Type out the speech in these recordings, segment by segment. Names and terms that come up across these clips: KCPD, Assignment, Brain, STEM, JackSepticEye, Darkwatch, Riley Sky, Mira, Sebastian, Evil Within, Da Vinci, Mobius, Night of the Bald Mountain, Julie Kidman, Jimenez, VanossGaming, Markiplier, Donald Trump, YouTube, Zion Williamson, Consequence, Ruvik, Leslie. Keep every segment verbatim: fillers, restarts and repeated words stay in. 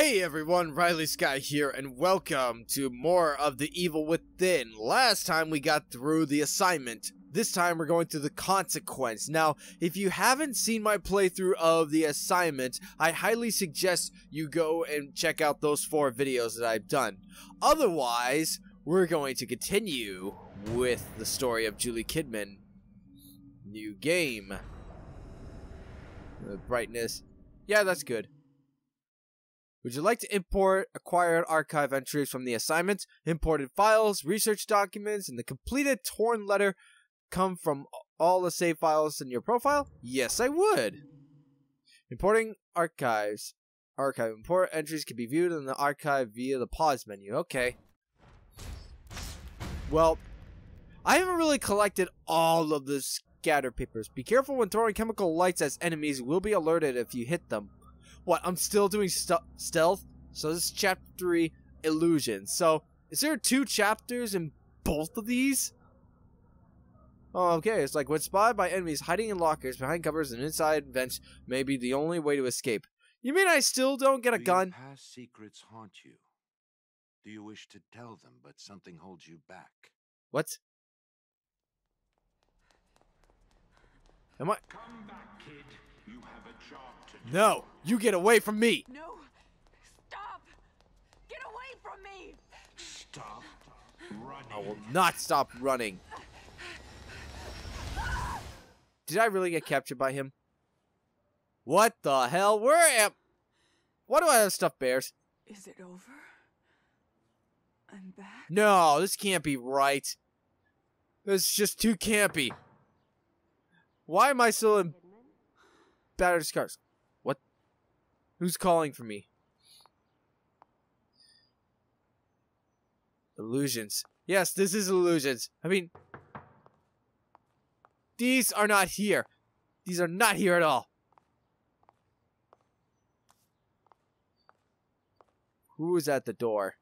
Hey everyone, Riley Sky here, and welcome to more of the Evil Within. Last time we got through the assignment. This time we're going to the Consequence. Now, if you haven't seen my playthrough of the assignment, I highly suggest you go and check out those four videos that I've done. Otherwise, we're going to continue with the story of Julie Kidman. New game. The brightness. Yeah, that's good. Would you like to import acquired archive entries from the assignment? Imported files, research documents, and the completed torn letter come from all the save files in your profile? Yes, I would. Importing archives. Archive import entries can be viewed in the archive via the pause menu. Okay. Well, I haven't really collected all of the scatter papers. Be careful when throwing chemical lights as enemies will be alerted if you hit them. What, I'm still doing st stealth? So this is chapter three, Illusion. So, is there two chapters in both of these? Oh, okay. It's like, when spotted by enemies, hiding in lockers, behind covers, and inside vents may be the only way to escape. You mean I still don't get a gun? Do your past secrets haunt you? Do you wish to tell them, but something holds you back? What? Am I... Come back, kid. You have a job to do. No, you get away from me. No, stop. Get away from me. Stop running. I will not stop running. Did I really get captured by him? What the hell? Where am... Why do I have stuffed bears? Is it over? I'm back? No, this can't be right. This is just too campy. Why am I still in... Battered scars. What? Who's calling for me? Illusions. Yes, this is illusions. I mean, these are not here. These are not here at all. Who is at the door?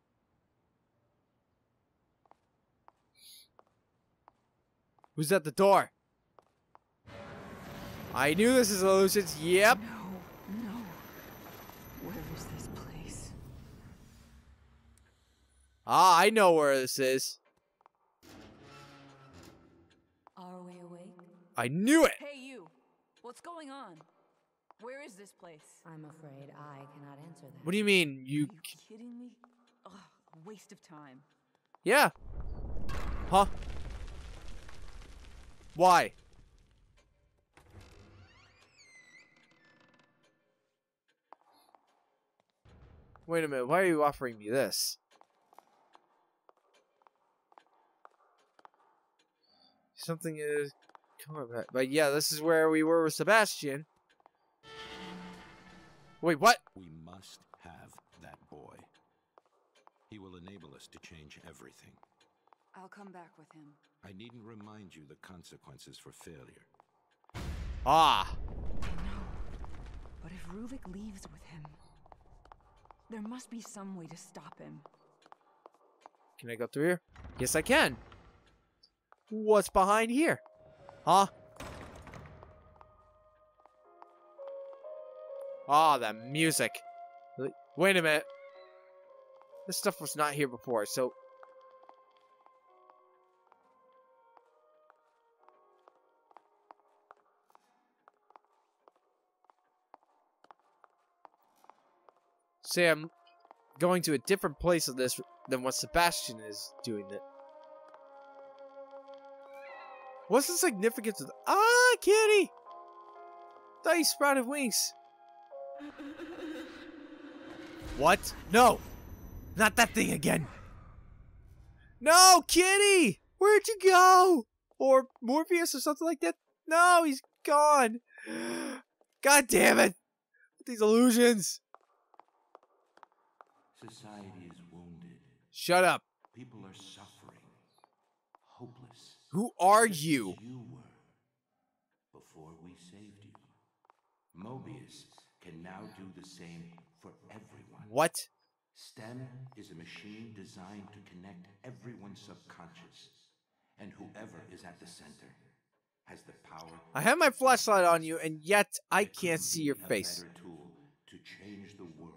Who's at the door? I knew this is illusions. Yep. No, no. Where is this place? Ah, I know where this is. Are we awake? I knew it. Hey, you. What's going on? Where is this place? I'm afraid I cannot answer that. What do you mean, you? Are you kidding me? Ugh, a waste of time. Yeah. Huh? Why? Wait a minute, why are you offering me this? Something is coming back. But yeah, this is where we were with Sebastian. Wait, what? We must have that boy. He will enable us to change everything. I'll come back with him. I needn't remind you the consequences for failure. Ah. I know. But if Ruvik leaves with him... There must be some way to stop him. Can I go through here? Yes, I can. What's behind here? Huh? Ah, oh, that music. Wait a minute. This stuff was not here before, so... Say I'm going to a different place of this than what Sebastian is doing it. What's the significance of the ah, kitty? Thought he sprouted wings. What? No! Not that thing again! No, kitty! Where'd you go? Or Morpheus or something like that? No, he's gone! God damn it! These illusions! Society is wounded. Shut up. People are suffering. Hopeless. Who are you? You were before we saved you. Mobius can now do the same for everyone. What? STEM is a machine designed to connect everyone's subconscious. And whoever is at the center has the power. I have my flashlight on you, and yet I can't see your face. A better tool to change the world.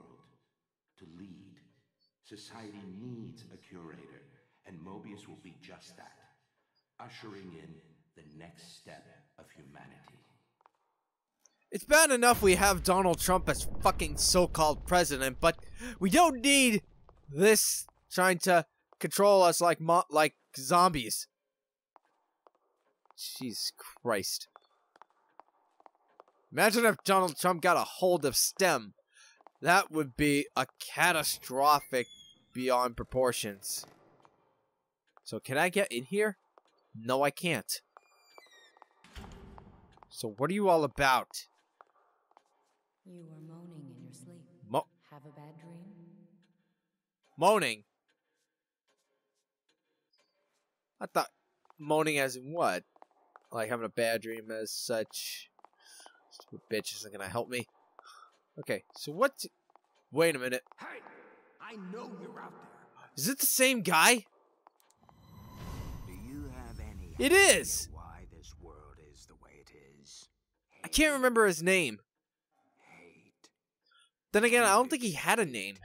Society needs a curator, and Mobius will be just that, ushering in the next step of humanity. It's bad enough we have Donald Trump as fucking so-called president, but we don't need this trying to control us like mo like zombies. Jesus Christ. Imagine if Donald Trump got a hold of STEM. That would be a catastrophic beyond proportions. So can I get in here? No, I can't. So what are you all about? You were moaning in your sleep. Mo Have a bad dream? Moaning? I thought moaning as in what? Like having a bad dream as such. Stupid bitch isn't gonna help me. Okay, so what? Wait a minute. Hey, I know you're out there. Is it the same guy? Do you have any it is. Why this world is the way it is? Hate. I can't remember his name. Hate. Then again, I don't think he had a name.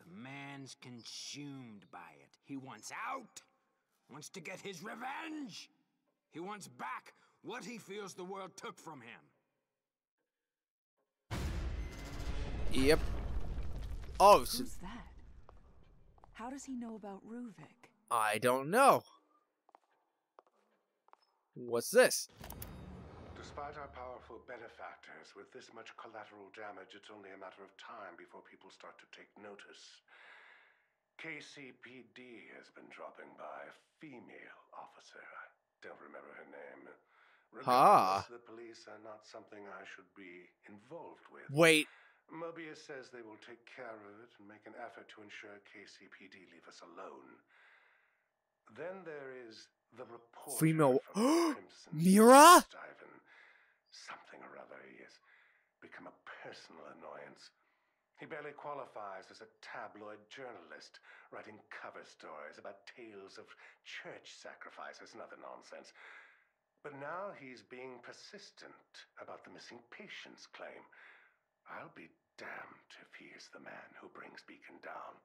The man's consumed by it. He wants out. Wants to get his revenge. He wants back what he feels the world took from him. Yep. Oh, who's so that? How does he know about Ruvik? I don't know. What's this? Despite our powerful benefactors, with this much collateral damage, it's only a matter of time before people start to take notice. K C P D has been dropping by a female officer. I don't remember her name. Regardless, ah. The police are not something I should be involved with. Wait. Mobius says they will take care of it and make an effort to ensure K C P D leave us alone. Then there is the report. Female. Mira? Steven. Something or other. He has become a personal annoyance. He barely qualifies as a tabloid journalist, writing cover stories about tales of church sacrifices and other nonsense. But now he's being persistent about the missing patients claim. I'll be damned if he is the man who brings Beacon down.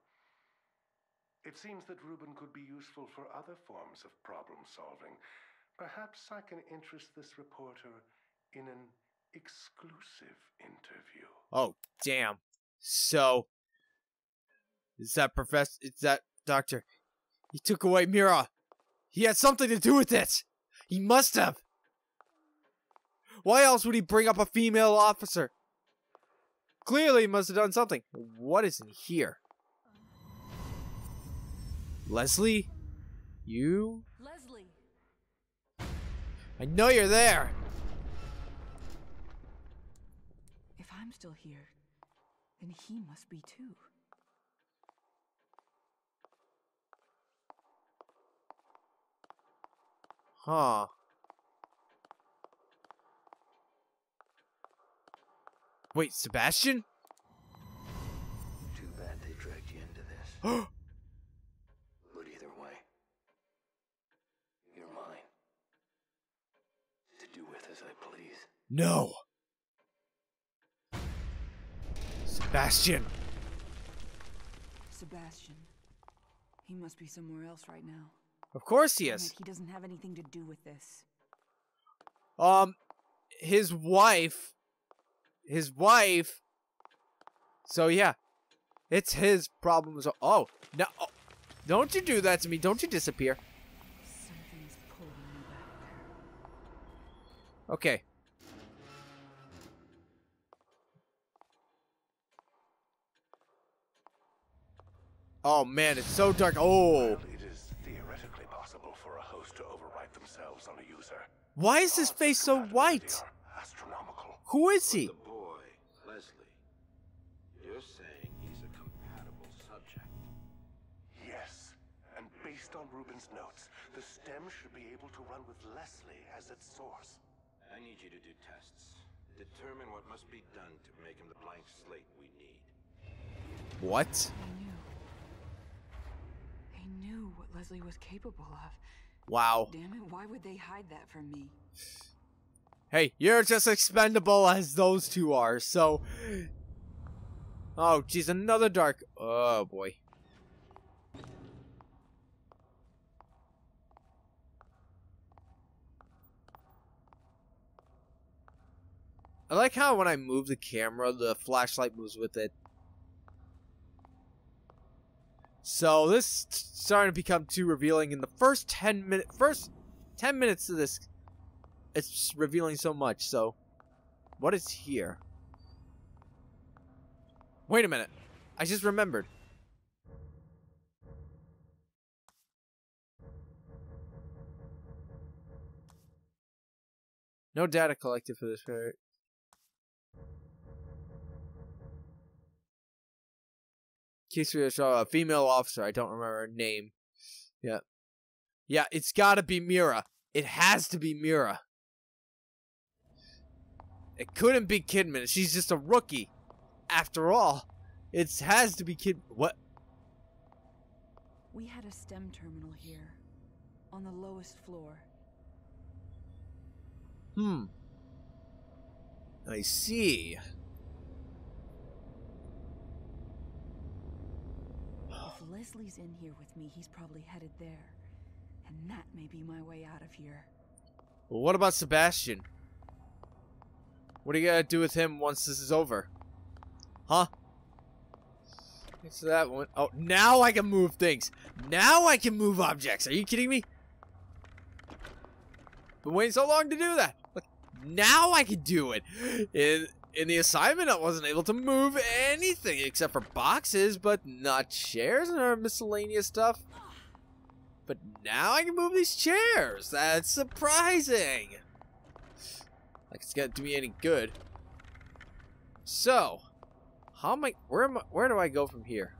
It seems that Reuben could be useful for other forms of problem solving. Perhaps I can interest this reporter in an exclusive interview. Oh, damn. So, is that Professor, is that Doctor? He took away Mira. He had something to do with it. He must have. Why else would he bring up a female officer? Clearly, he must have done something. What is in here? Leslie? You? Leslie. I know you're there. If I'm still here, then he must be too. Huh. Wait, Sebastian? Too bad they dragged you into this. But either way, you're mine. To do with as I please. No! Sebastian! Sebastian. He must be somewhere else right now. Of course he is. He doesn't have anything to do with this. Um, his wife... His wife. So yeah, it's his problems. Oh no! Oh, don't you do that to me! Don't you disappear? Something's pulling me back there. Okay. Oh man, it's so dark. Oh. Well, it is theoretically possible for a host to overwrite themselves on a user. Why is his face so white? Who is he? Leslie, you're saying he's a compatible subject. Yes, and based on Reuben's notes, the STEM should be able to run with Leslie as its source. I need you to do tests. Determine what must be done to make him the blank slate we need. What? They knew. They knew what Leslie was capable of. Wow. Damn it, why would they hide that from me? Hey, you're just expendable as those two are, so... Oh, geez, another dark... Oh, boy. I like how when I move the camera, the flashlight moves with it. So this is starting to become too revealing in the first ten minutes. First ten minutes of this, it's revealing so much. So, what is here? Wait a minute! I just remembered. No data collected for this part. Case we saw a female officer. I don't remember her name. Yeah. Yeah, it's gotta be Mira. It has to be Mira. It couldn't be Kidman. She's just a rookie. After all, it has to be Kid. What? We had a STEM terminal here. On the lowest floor. Hmm. I see. If Leslie's in here with me, he's probably headed there. And that may be my way out of here. Well, what about Sebastian? What are you gonna do with him once this is over? Huh? Thanks for that one. Oh, now I can move things. Now I can move objects. Are you kidding me? Been waiting so long to do that. Look, now I can do it. In in the assignment, I wasn't able to move anything except for boxes, but not chairs and our miscellaneous stuff. But now I can move these chairs. That's surprising. Like it's gonna do me any good. So, how am I? Where am I? Where do I go from here?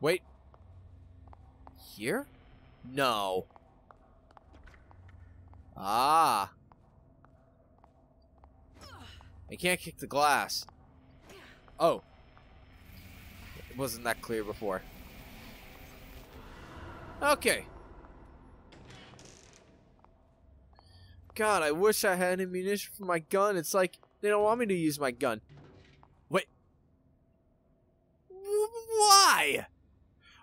Wait. Here? No. Ah. I can't kick the glass. Oh. It wasn't that clear before. Okay. God, I wish I had ammunition for my gun. It's like they don't want me to use my gun. Wait. Why?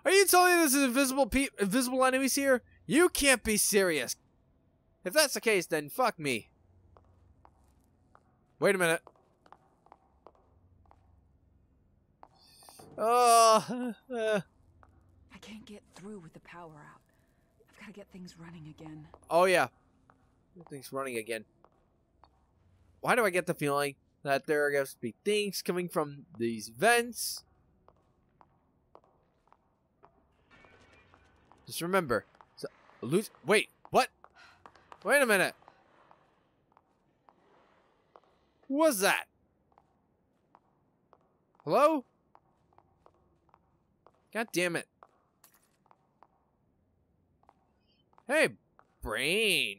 Are you telling me there's invisible pe invisible enemies here? You can't be serious. If that's the case, then fuck me. Wait a minute. Oh. Uh. I can't get through with the power out. I've got to get things running again. Oh yeah. Things running again. Why do I get the feeling that there are going to be things coming from these vents? Just remember. So, lose, wait, what? Wait a minute. Who was that? Hello? God damn it. Hey, Brain.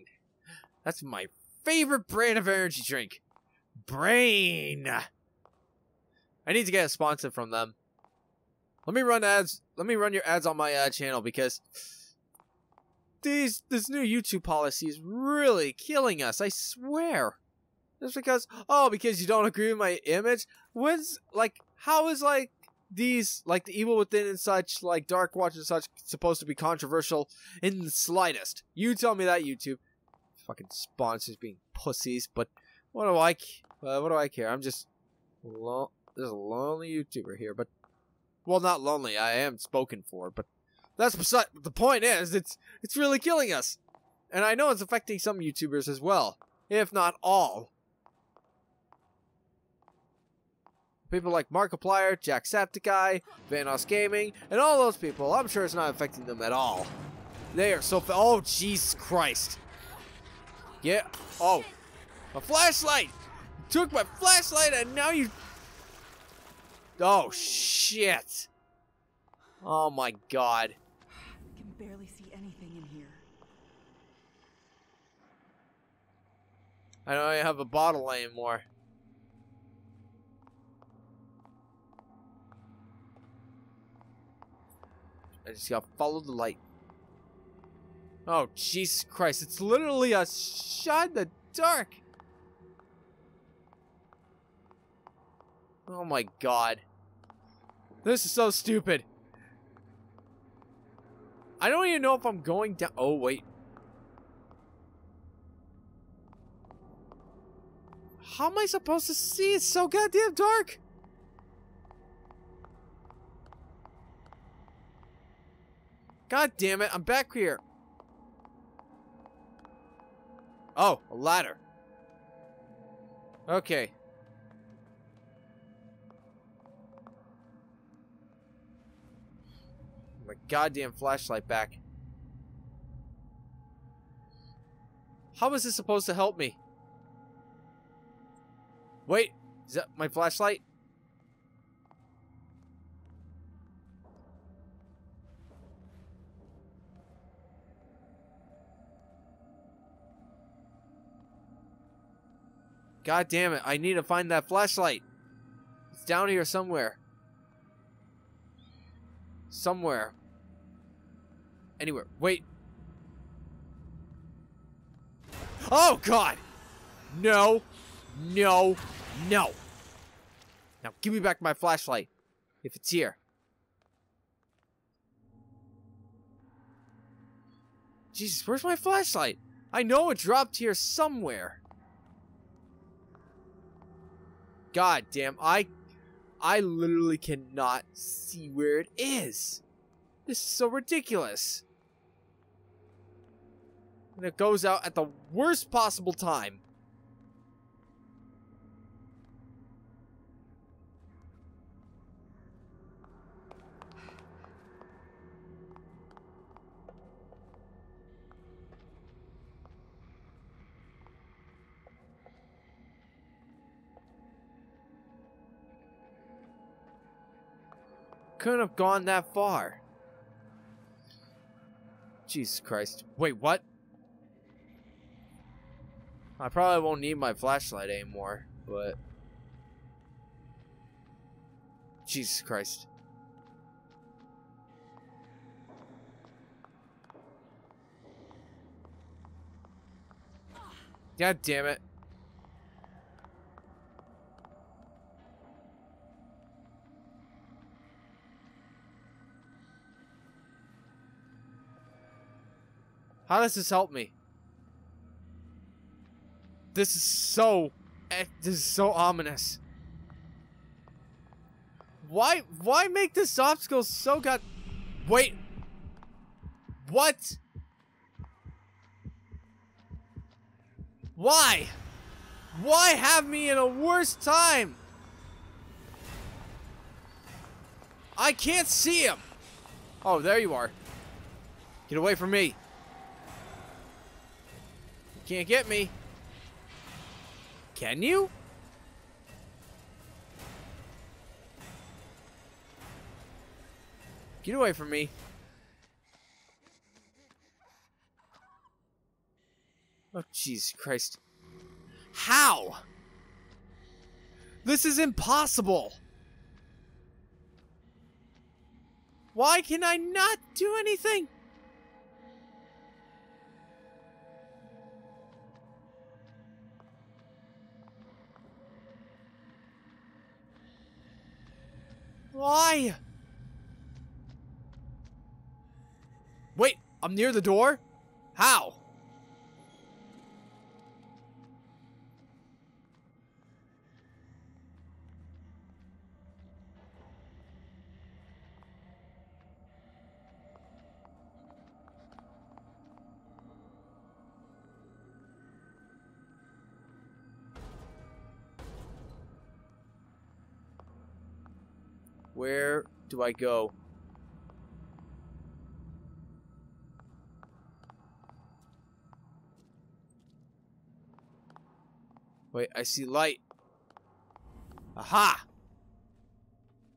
That's my favorite brand of energy drink. Brain. I need to get a sponsor from them. Let me run ads. Let me run your ads on my uh, channel because These, this new YouTube policy is really killing us, I swear. Just because, oh, because you don't agree with my image? When's, like, how is, like, these, like, the Evil Within and such, like, Darkwatch and such, supposed to be controversial in the slightest? You tell me that, YouTube. Fucking sponsors being pussies, but what do I, uh, what do I care? I'm just, lo there's a lonely YouTuber here, but, well, not lonely, I am spoken for, but. That's beside the point is it's it's really killing us. And I know it's affecting some YouTubers as well, if not all. People like Markiplier, JackSepticEye, VanossGaming, and all those people, I'm sure it's not affecting them at all. They are so fa- oh Jesus Christ. Yeah, oh. My flashlight! You took my flashlight and now you oh shit. Oh my God. Barely see anything in here. I don't even have a bottle anymore. I just gotta follow the light. Oh Jesus Christ, it's literally a shot in the dark. Oh my God. This is so stupid. I don't even know if I'm going down. Oh, wait. How am I supposed to see? It's so goddamn dark! God damn it, I'm back here! Oh, a ladder. Okay. My goddamn flashlight back. How is this supposed to help me? Wait, is that my flashlight? God damn it, I need to find that flashlight. It's down here somewhere. Somewhere. Anywhere. Wait. Oh, God! No. No. No. Now, give me back my flashlight. If it's here. Jesus, where's my flashlight? I know it dropped here somewhere. God damn, I I literally cannot see where it is. This is so ridiculous. And it goes out at the worst possible time. Couldn't have gone that far. Jesus Christ. Wait, what? I probably won't need my flashlight anymore, but... Jesus Christ. God damn it. How does this help me? This is so... This is so ominous. Why... Why make this obstacle so god... Wait. What? Why? Why have me in a worse time? I can't see him. Oh, there you are. Get away from me. Can't get me. Can you? Get away from me. Oh, Jesus Christ. How? This is impossible. Why can I not do anything? Why? Wait, I'm near the door? How? Where do I go? Wait, I see light. Aha!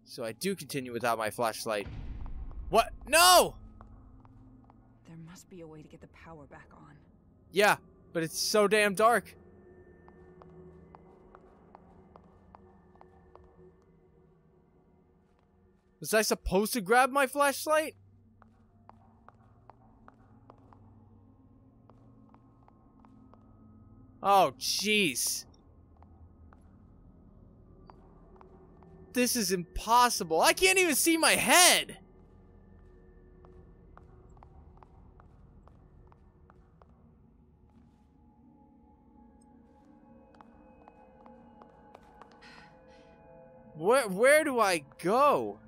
So I do continue without my flashlight. What? No! There must be a way to get the power back on. Yeah, but it's so damn dark. Was I supposed to grab my flashlight? Oh, jeez. This is impossible. I can't even see my head. Where, where do I go?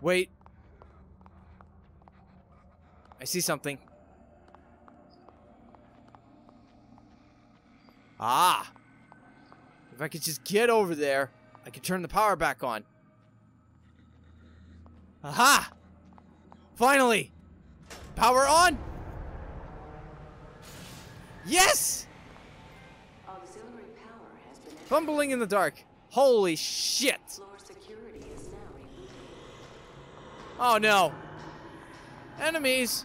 Wait. I see something. Ah! If I could just get over there, I could turn the power back on. Aha! Finally! Power on! Yes! Auxiliary power has been fumbling in the dark. Holy shit! Floor security is now rebooted. Oh no! Enemies!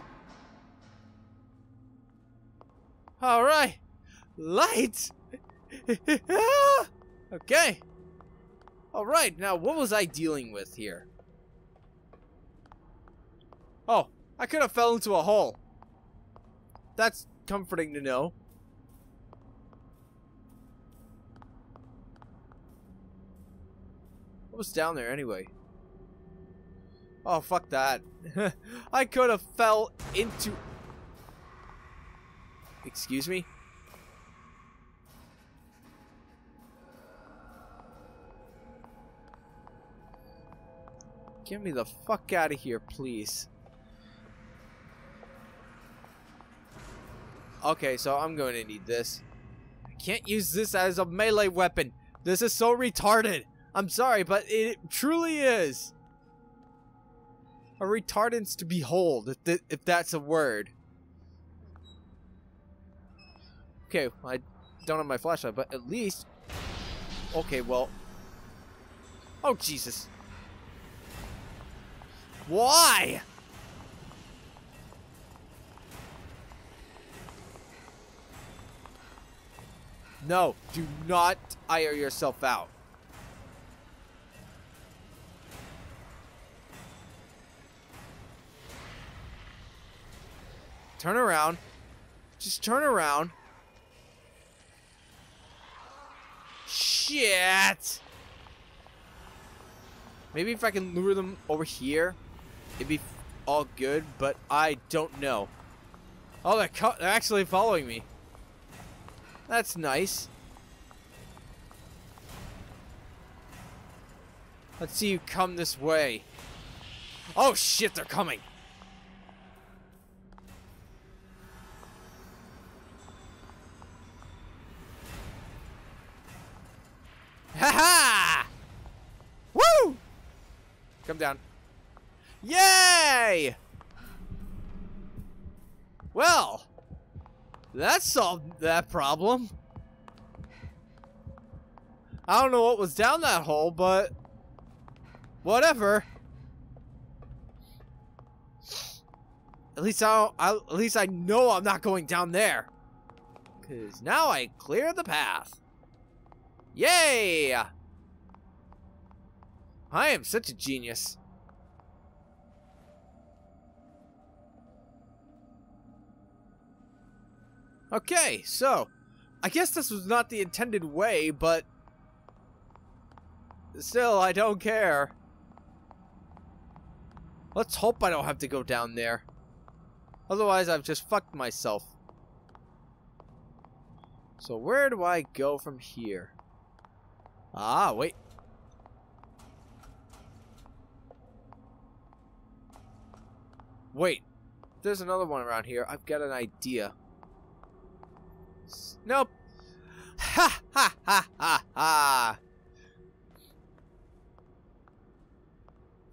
Alright! Light. Okay. All right. Now, what was I dealing with here? Oh, I could have fell into a hole. That's comforting to know. What was down there anyway? Oh, fuck that. I could have fell into... Excuse me? Get me the fuck out of here, please. Okay, so I'm going to need this. I can't use this as a melee weapon. This is so retarded. I'm sorry, but it truly is. A retardance to behold, if, th if that's a word. Okay, I don't have my flashlight, but at least... Okay, well... Oh, Jesus. Why? No, do not tire yourself out. Turn around. Just turn around. Shit. Maybe if I can lure them over here. It'd be all good, but I don't know. Oh, they're, co they're actually following me. That's nice. Let's see you come this way. Oh, shit, they're coming. Ha-ha! Woo! Come down. Yay! Well, that solved that problem. I don't know what was down that hole, but whatever. At least I, don't, I at least I know I'm not going down there, 'cause now I clear the path. Yay! I am such a genius. Okay, so, I guess this was not the intended way, but still, I don't care. Let's hope I don't have to go down there. Otherwise, I've just fucked myself. So, where do I go from here? Ah, wait. Wait, there's another one around here. I've got an idea. Nope. Ha ha ha ha ha.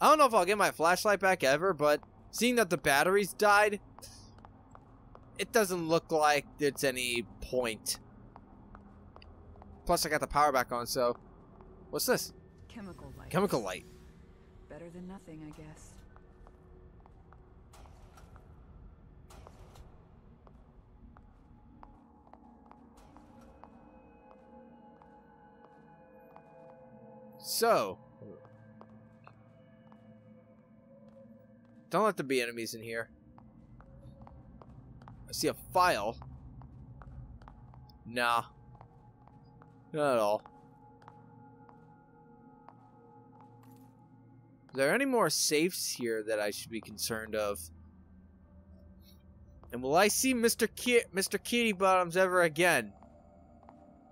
I don't know if I'll get my flashlight back ever, but seeing that the batteries died, it doesn't look like it's any point. Plus I got the power back on, so what's this? Chemical light. Chemical light. Better than nothing, I guess. So, don't let there be enemies in here. I see a file. Nah, Not at all. Is there any more safes here that I should be concerned of? And will I see Mister Ki Mister Kitty Bottoms ever again?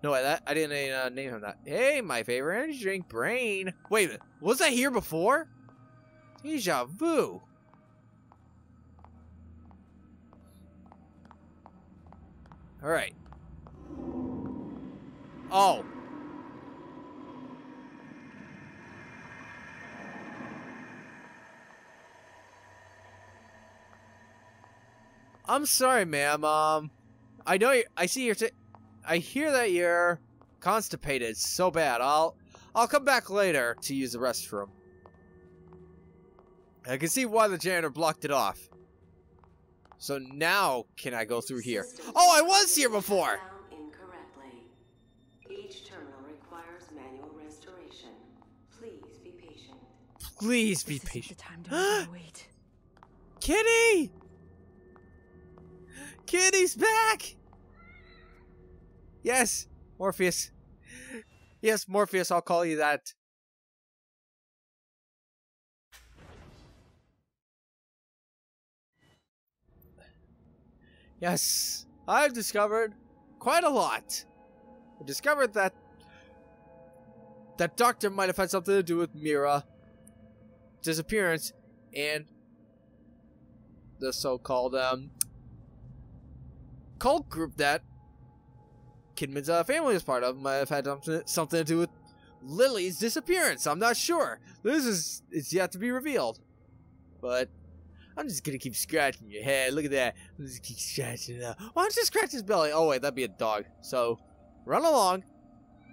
No, I, that, I didn't uh, name him that. Hey, my favorite energy drink, Brain. Wait a minute, was I here before? Deja vu. All right. Oh. I'm sorry, ma'am. Um, I know you. I see you're. T I hear that you're constipated so bad. I'll. I'll come back later to use the restroom. I can see why the janitor blocked it off. So now can I go through here? Oh, I was here before. Incorrectly. Each terminal requires manual restoration. Please be patient. Please be this patient. Isn't the time to wait. Kitty. Kitty's back! Yes, Morpheus. Yes, Morpheus, I'll call you that. Yes, I've discovered quite a lot. I discovered that that doctor might have had something to do with Mira's disappearance and the so-called, um... cult group that Kidman's uh, family is part of might have had something to do with Lily's disappearance. I'm not sure. This is it's yet to be revealed. But I'm just gonna keep scratching your head. Look at that. I'm just keep scratching it up. Why don't you scratch his belly? Oh wait, that'd be a dog. So run along.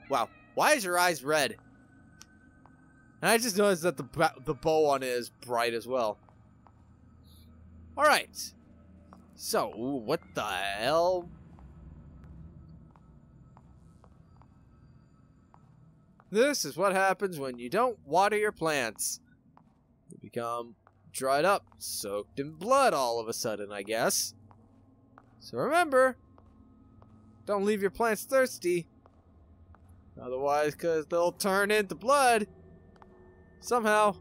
Wow. Why is your eyes red? And I just noticed that the the bow on it is bright as well. All right. So, ooh, what the hell? This is what happens when you don't water your plants. They become dried up, soaked in blood all of a sudden, I guess. So remember, don't leave your plants thirsty. Otherwise, because they'll turn into blood. Somehow.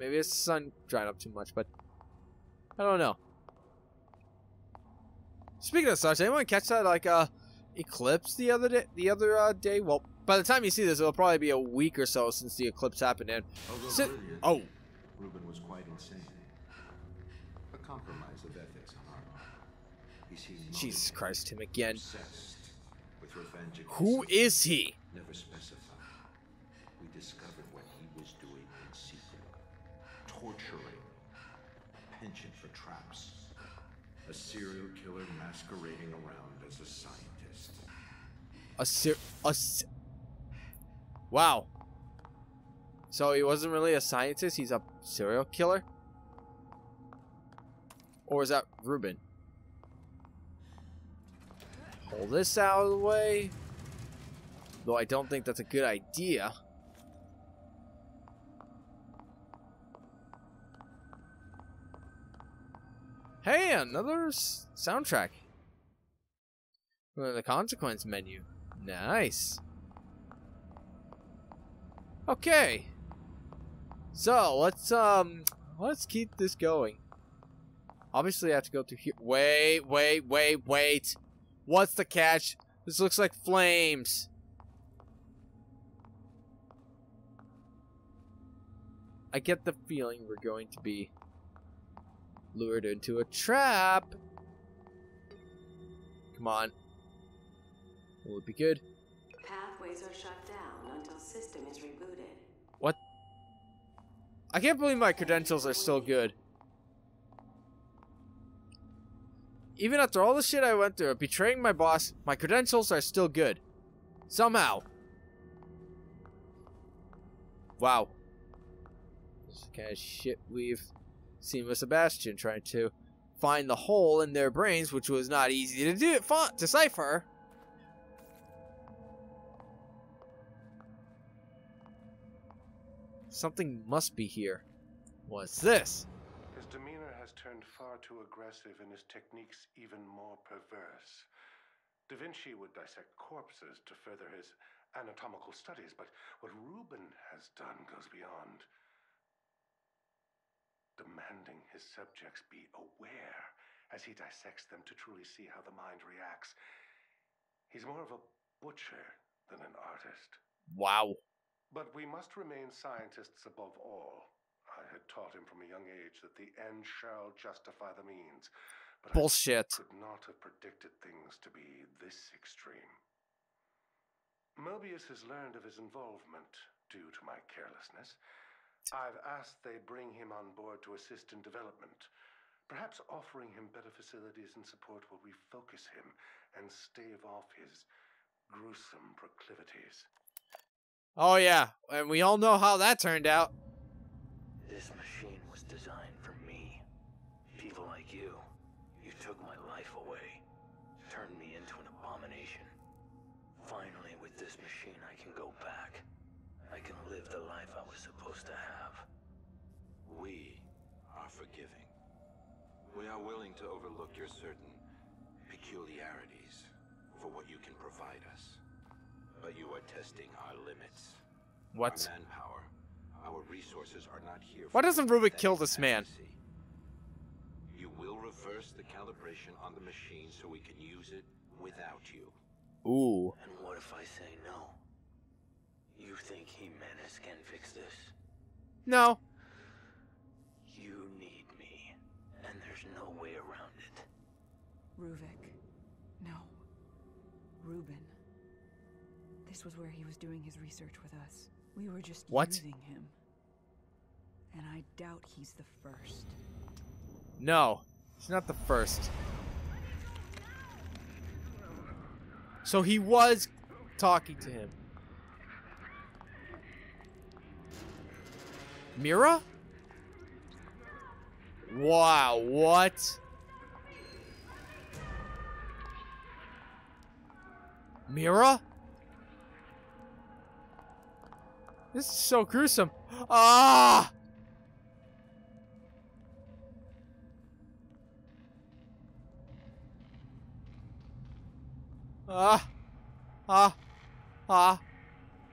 Maybe it's the sun dried up too much, but I don't know. Speaking of such, anyone catch that like uh, eclipse the other day? The other uh, day? Well, by the time you see this, it'll probably be a week or so since the eclipse happened. And sit oh, Reuben was quite insane. A compromise of ethics and art. He seems Jesus Christ, him again. With revenge. Who is he? Never specified. We discovered what he was doing in secret, torturing. Penchant for traps. A serial killer masquerading around as a scientist. A ser- a se Wow. So he wasn't really a scientist, he's a serial killer? Or is that Reuben? Pull this out of the way. Though I don't think that's a good idea. Hey, another s soundtrack. The consequence menu. Nice. Okay. So let's um let's keep this going. Obviously, I have to go through here. Wait, wait, wait, wait. What's the catch? This looks like flames. I get the feeling we're going to be lured into a trap. Come on. Will it be good? Pathways are shut down until system is rebooted. What? I can't believe my credentials are still good. Even after all the shit I went through, betraying my boss, my credentials are still good. Somehow. Wow. This is the kind of shit we've seen with Sebastian trying to find the hole in their brains, which was not easy to do font decipher. Something must be here. What's this? His demeanor has turned far too aggressive and his techniques even more perverse. Da Vinci would dissect corpses to further his anatomical studies, but what Reuben has done goes beyond. Demanding his subjects be aware as he dissects them to truly see how the mind reacts. He's more of a butcher than an artist. Wow. But we must remain scientists above all. I had taught him from a young age that the end shall justify the means. But Bullshit. I could not have predicted things to be this extreme. Mobius has learned of his involvement due to my carelessness. I've asked they bring him on board to assist in development. Perhaps offering him better facilities and support will refocus him and stave off his gruesome proclivities. Oh yeah, and we all know how that turned out. This machine was designed for me. People like you. You took my life away. Turned me into an abomination. Finally, with this machine, I can go back. I can live the life I was supposed to have. We are forgiving. We are willing to overlook your certain peculiarities for what you can provide us. But you are testing our limits. What? Our manpower. Our resources are not here. Why doesn't Ruvik kill this man? You will reverse the calibration on the machine so we can use it without you. Ooh. And what if I say no? You think Jimenez can fix this? No. You need me, and there's no way around it. Ruvik. No. Reuben. This was where he was doing his research with us. We were just what? using him. And I doubt he's the first. No. He's not the first. So he was talking to him. Mira? Wow, what? Mira? This is so gruesome. Ah! Ah! Ah! Ah!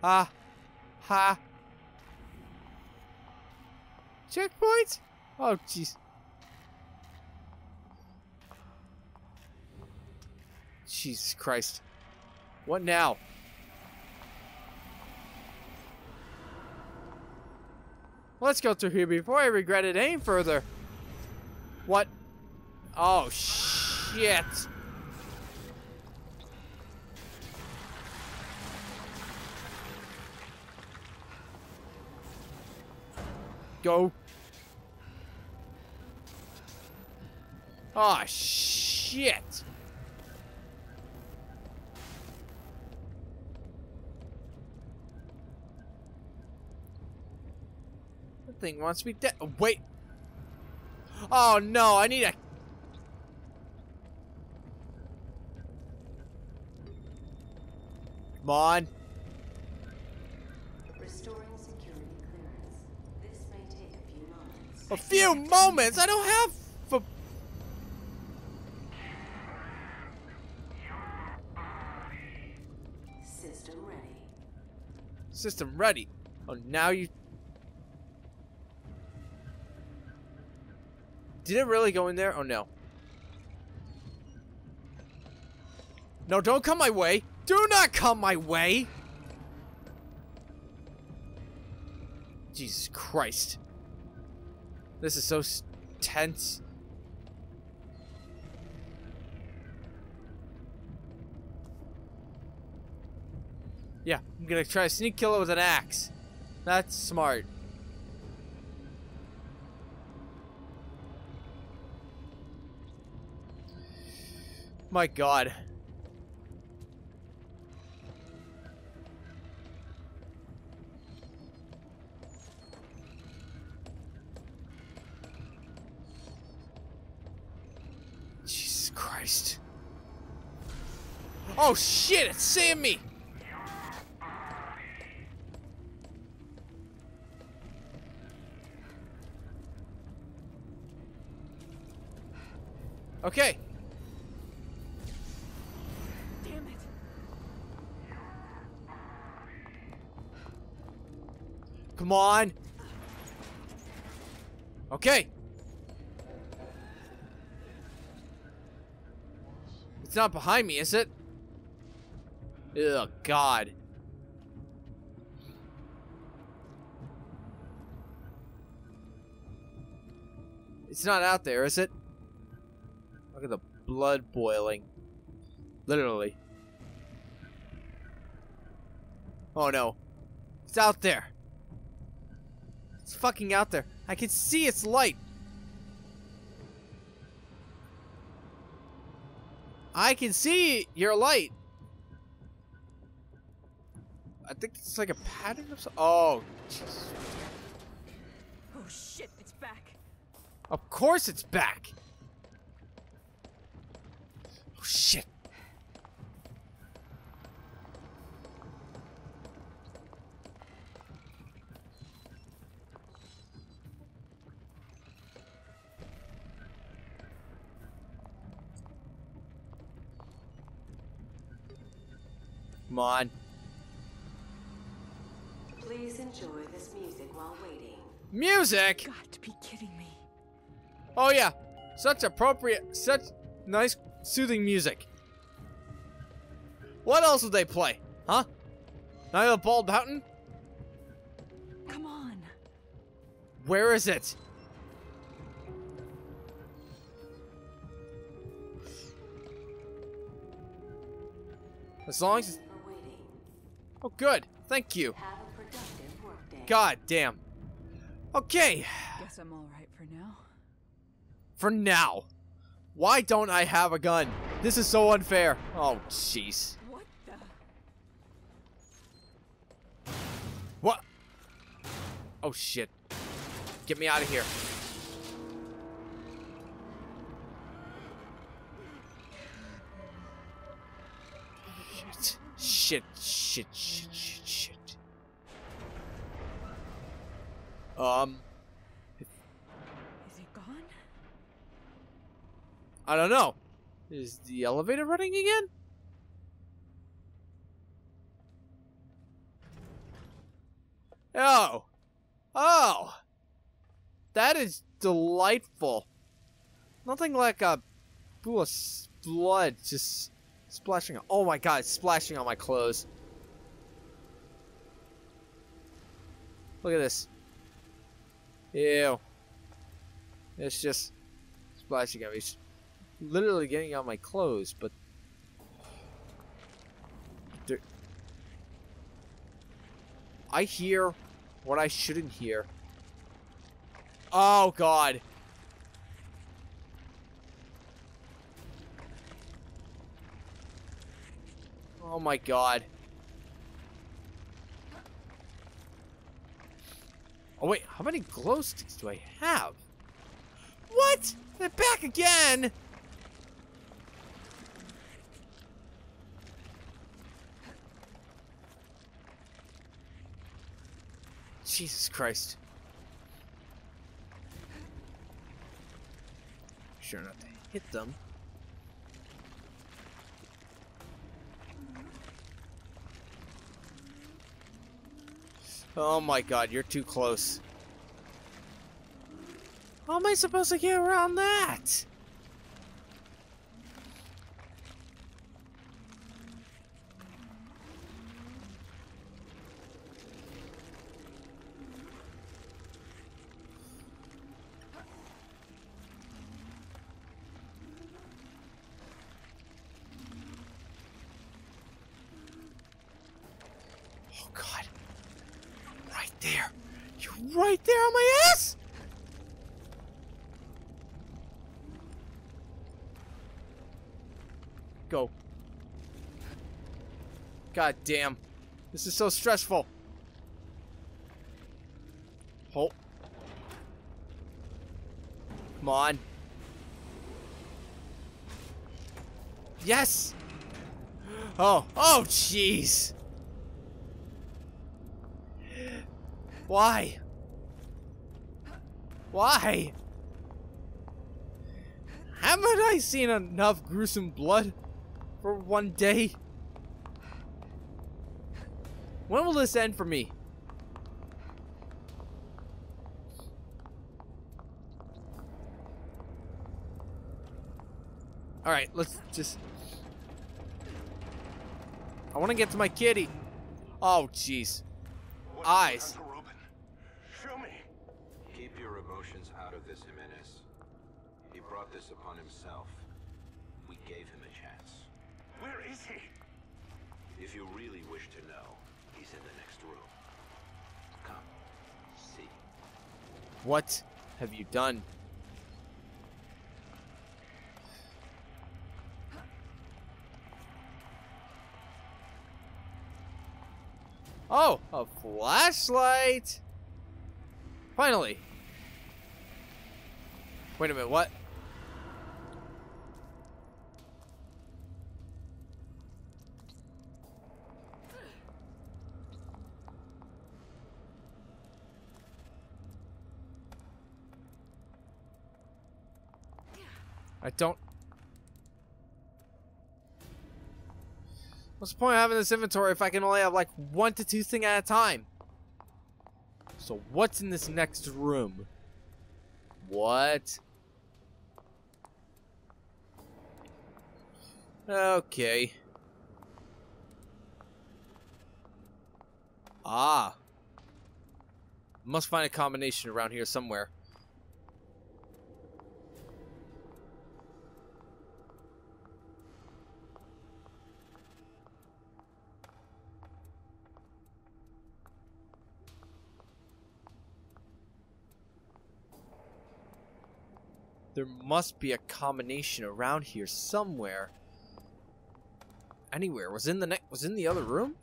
Ah! Ha! Checkpoint? Oh, jeez. Jesus Christ. What now? Let's go through here before I regret it any further. What? Oh, shit. Go. Oh, shit. Thing wants to be dead. Oh, wait. Oh no, I need a. Come on. Restoring security clearance. This may take a few moments. A few moments? I don't have. A... System ready. System ready. Oh, now you. Did it really go in there? Oh, no. No, don't come my way. Do not come my way. Jesus Christ. This is so tense. Yeah, I'm gonna try to sneak kill it with an axe. That's smart. My God. Jesus Christ. Oh shit, it's seeing me. Okay. Come on. Okay. It's not behind me, is it? Ugh, God. It's not out there, is it? Look at the blood boiling. Literally. Oh no. It's out there. It's fucking out there. I can see its light. I can see your light. I think it's like a pattern of some- Oh, Jesus. Oh shit, it's back. Of course it's back! Oh shit! Come on. Please enjoy this music while waiting. Music? You've got to be kidding me. Oh yeah, such appropriate, such nice, soothing music. What else would they play, huh? Night of the Bald Mountain? Come on. Where is it? As long as... Oh good, thank you. Have a productive workday. God damn. Okay. Guess I'm all right for now. For now. Why don't I have a gun? This is so unfair. Oh, jeez. What the? What? Oh, shit. Get me out of here. Shit. Shit, shit, shit, shit, shit. Um... I don't know. Is the elevator running again? Oh. Oh. That is delightful. Nothing like a pool of blood just splashing. Oh my God, it's splashing on my clothes. Look at this. Ew. It's just splashing at me. Literally getting out my clothes, but there... I hear what I shouldn't hear. Oh God! Oh my God! Oh wait, how many glow sticks do I have? What? They're back again! Jesus Christ. Sure not to hit them. Oh my God, you're too close. How am I supposed to get around that? Right there on my ass! Go. God damn. This is so stressful. Hold. Come on. Yes! Oh. Oh, jeez. Why? Why? Haven't I seen enough gruesome blood for one day? When will this end for me? Alright, let's just... I want to get to my kitty. Oh, jeez. Eyes. Show me. Keep your emotions out of this, Jimenez. He brought this upon himself. We gave him a chance. Where is he? If you really wish to know, he's in the next room. Come, see. What have you done? Oh, a flashlight! Finally! Wait a minute, what? I don't... What's the point of having this inventory if I can only have like one to two things at a time? So what's in this next room? What? Okay. Ah. Must find a combination around here somewhere. There must be a combination around here somewhere. Anywhere. Was in the ne- was in the other room?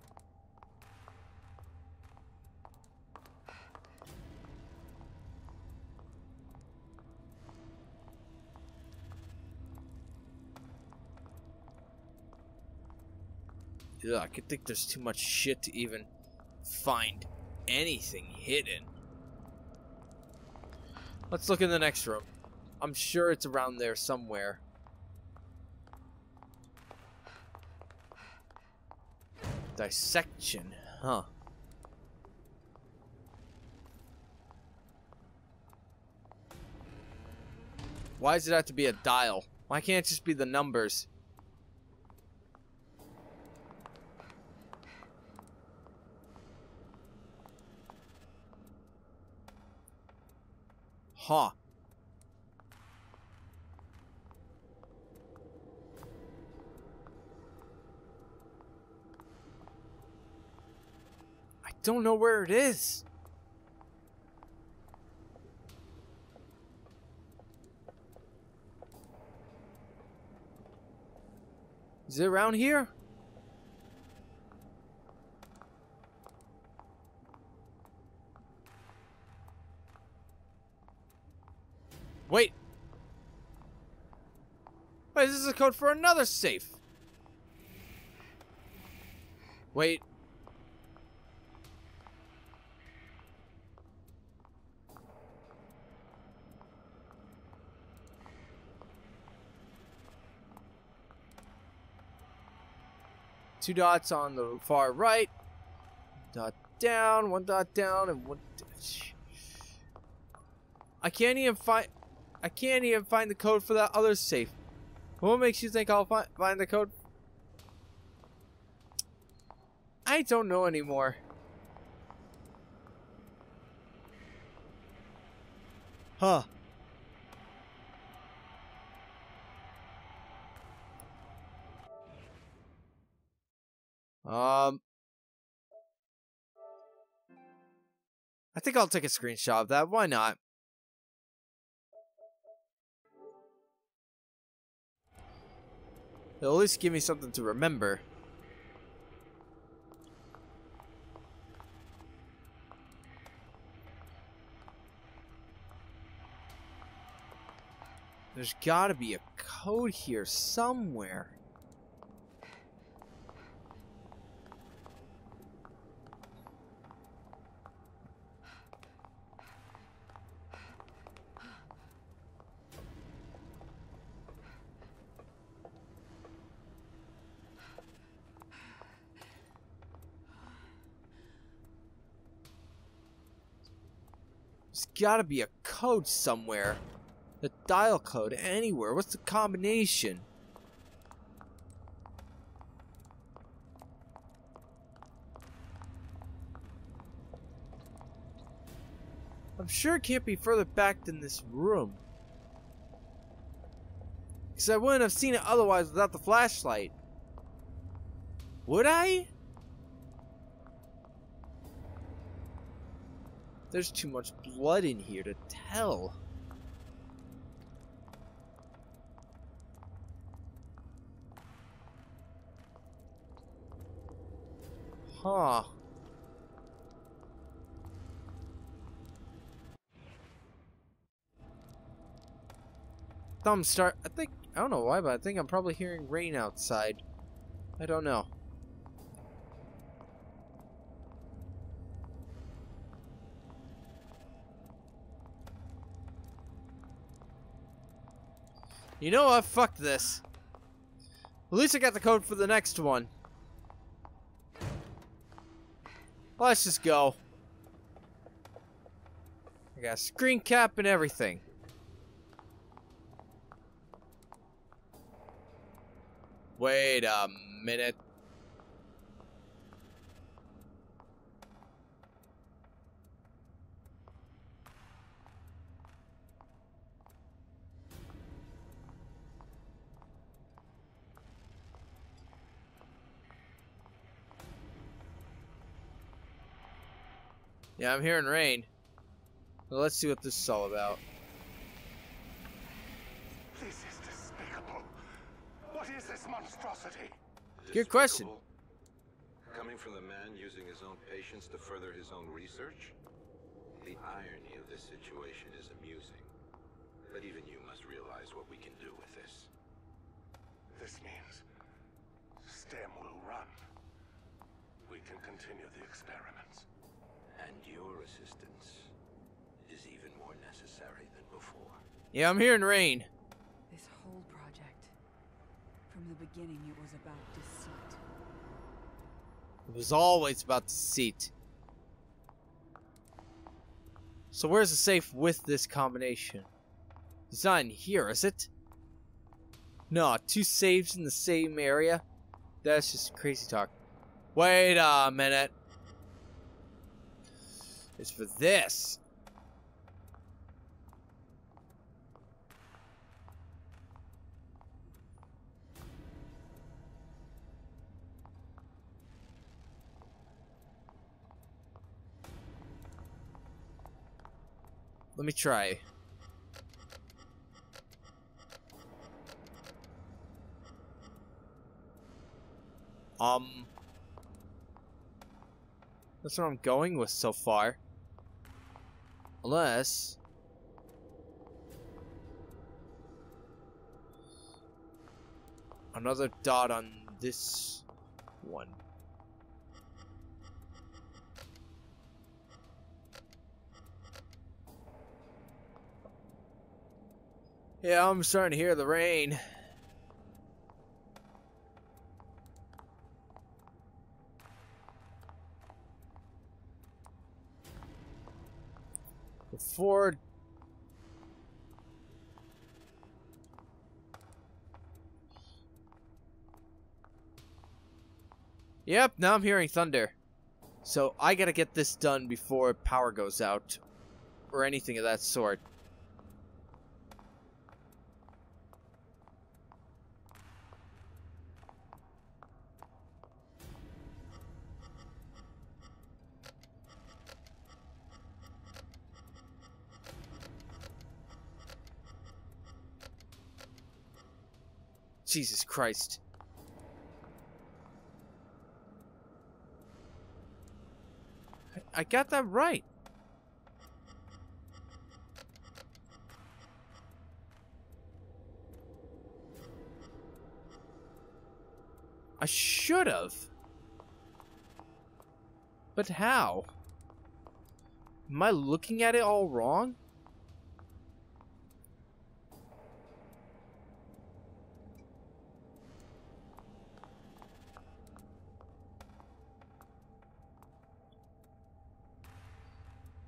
Ugh, I could think there's too much shit to even find anything hidden. Let's look in the next room. I'm sure it's around there somewhere. Dissection, huh? Why does it have to be a dial? Why can't it just be the numbers? Huh. Don't know where it is. Is it around here? Wait. Wait, this is a code for another safe. Wait. Two dots on the far right, dot down, one dot down, and one. I can't even find. I can't even find the code for that other safe. What makes you think I'll fi find the code? I don't know anymore. Huh. Um, I think I'll take a screenshot of that. Why not? It'll at least give me something to remember. There's gotta be a code here somewhere. Gotta be a code somewhere. The dial code anywhere. What's the combination? I'm sure it can't be further back than this room. Because I wouldn't have seen it otherwise without the flashlight. Would I? There's too much blood in here to tell. Huh. Thumb start. I think, I don't know why, but I think I'm probably hearing rain outside. I don't know. You know what? Fuck this. At least I got the code for the next one. Let's just go. I got a screen cap and everything. Wait a minute. Yeah, I'm hearing rain. Well, let's see what this is all about. This is despicable. What is this monstrosity? Despicable. Good question. Coming from the man using his own patience to further his own research? The irony of this situation is amusing. But even you must realize what we can do with this. This means STEM will run. We can continue the experiments. And your assistance is even more necessary than before. Yeah, I'm hearing rain. This whole project, from the beginning, it was about deceit. It was always about deceit. So where's the safe with this combination? It's not in here, is it? No, two safes in the same area? That's just crazy talk. Wait a minute. It's for this. Let me try. Um, that's what I'm going with so far. Unless another dot on this one. Yeah, I'm starting to hear the rain. Forward. Yep, now I'm hearing thunder. So I gotta get this done before power goes out or anything of that sort. Jesus Christ. I got that right. I should have. But how? Am I looking at it all wrong?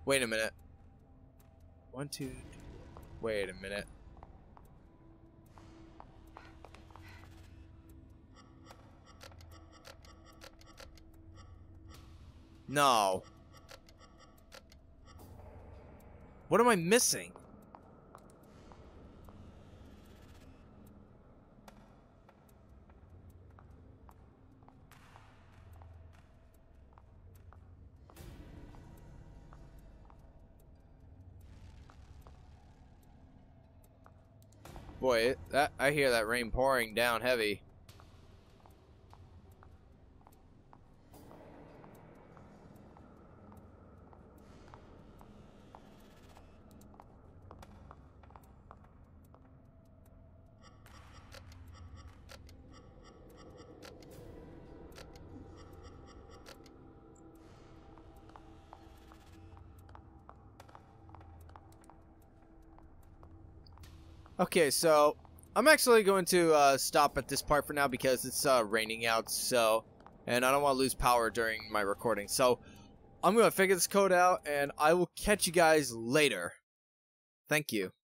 Wait a minute. One, two, three. Wait a minute. No. What am I missing? Boy, that, I hear that rain pouring down heavy. Okay, so I'm actually going to uh, stop at this part for now because it's uh, raining out, so, and I don't want to lose power during my recording. So I'm going to figure this code out, and I will catch you guys later. Thank you.